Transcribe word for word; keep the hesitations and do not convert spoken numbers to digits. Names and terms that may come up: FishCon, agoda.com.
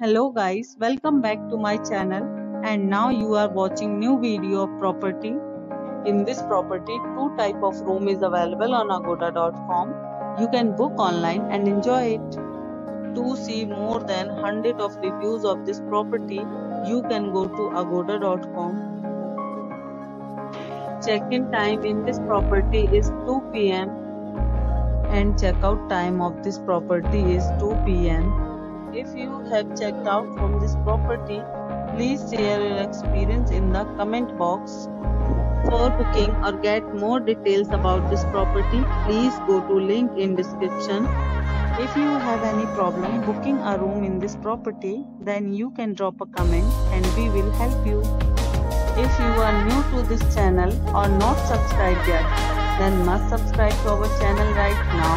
Hello guys, welcome back to my channel, and now you are watching new video of property. In this property, two type of room is available on agoda dot com. You can book online and enjoy it. To see more than one hundred of reviews of this property, you can go to agoda dot com. Check-in time in this property is two p m and check-out time of this property is two p m If you have checked out from this property, please share your experience in the comment box. For booking or get more details about this property, please go to link in description. If you have any problem booking a room in this property, then you can drop a comment and we will help you. If you are new to this channel or not subscribed yet, then must subscribe to our channel right now